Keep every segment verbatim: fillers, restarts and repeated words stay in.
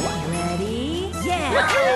Ready? Yeah!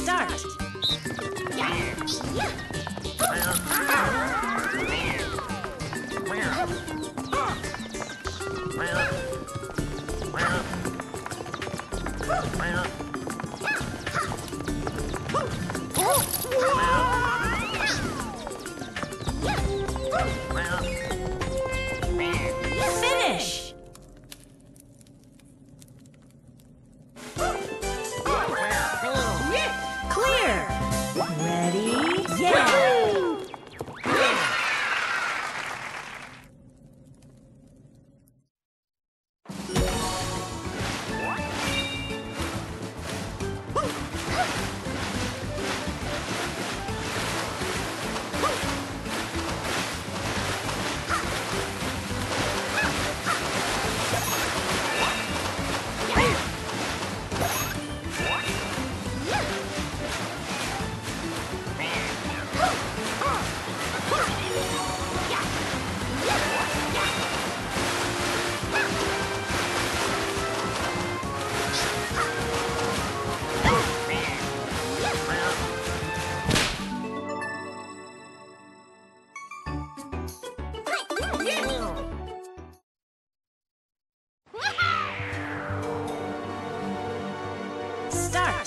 start. Finish. Clear. Ready? Yeah. Start.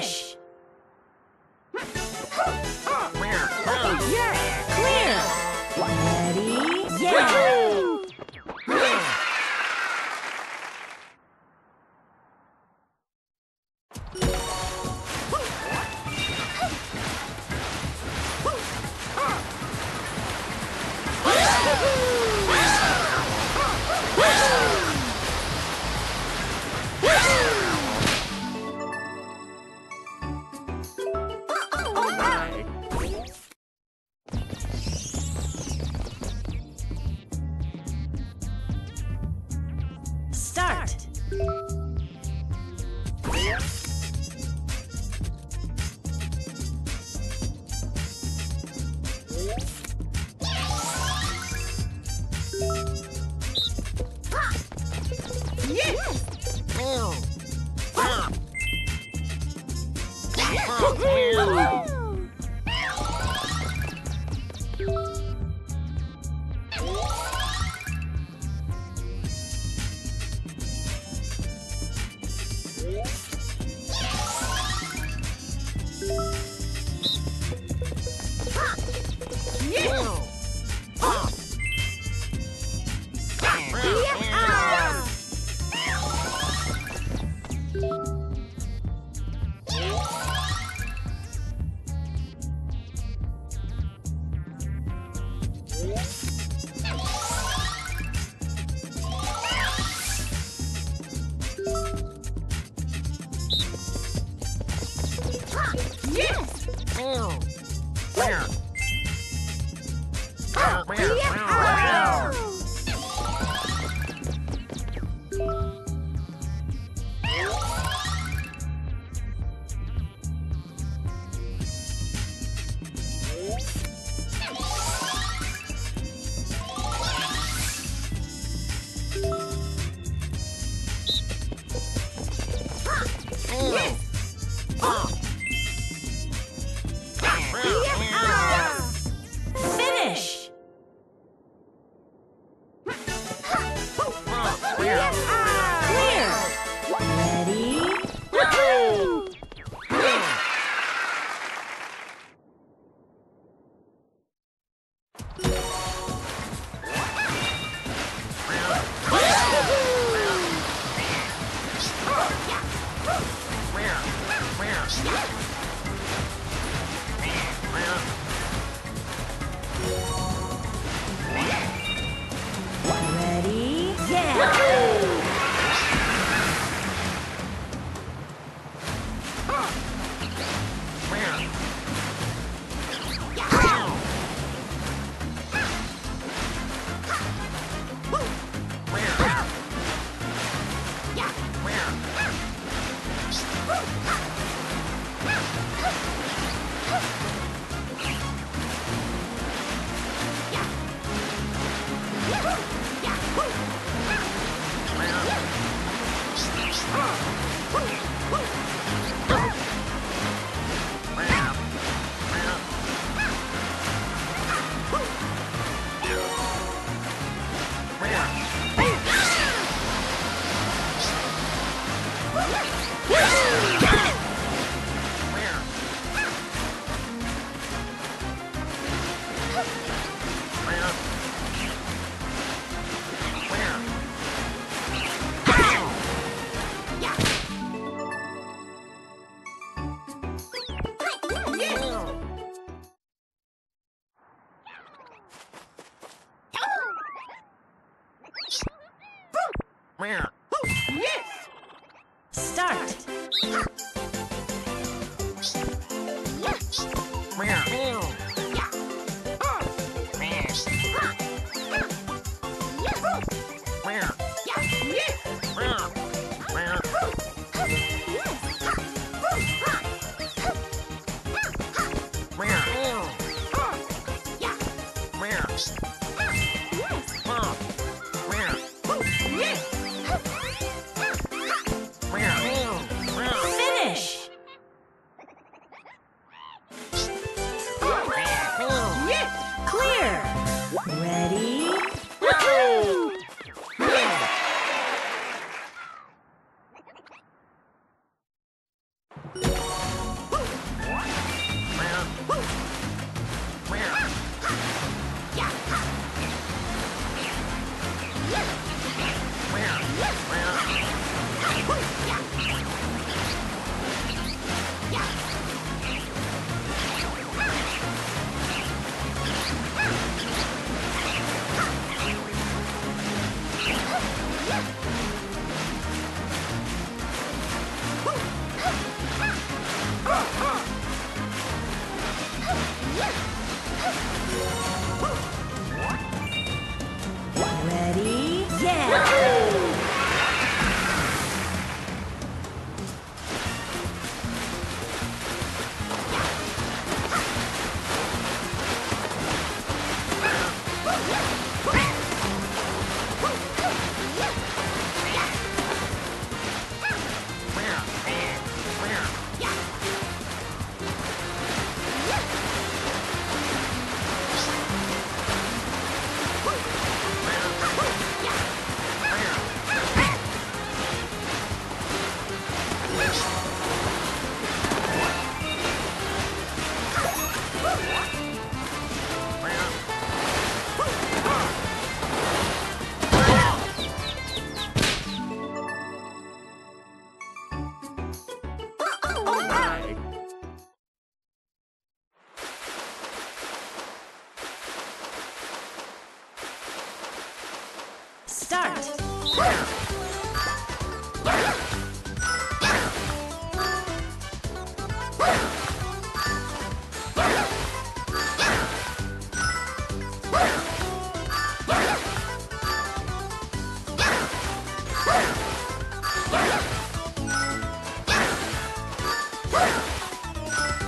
fish. You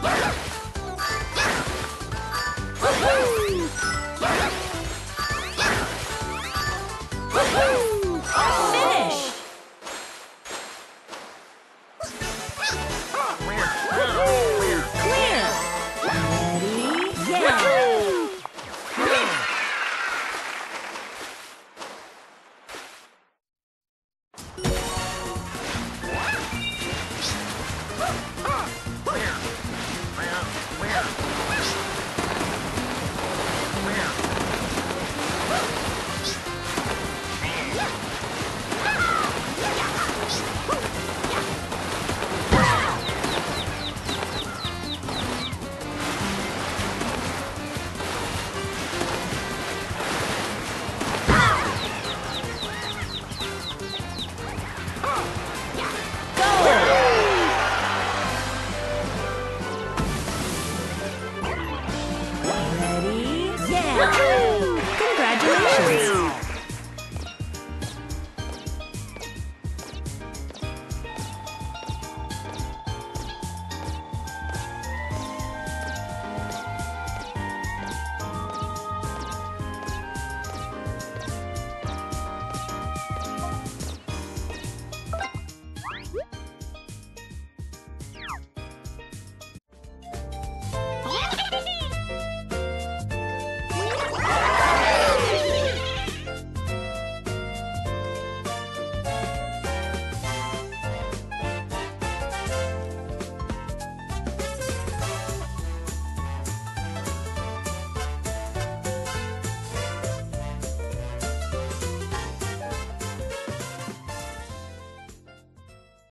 Ah!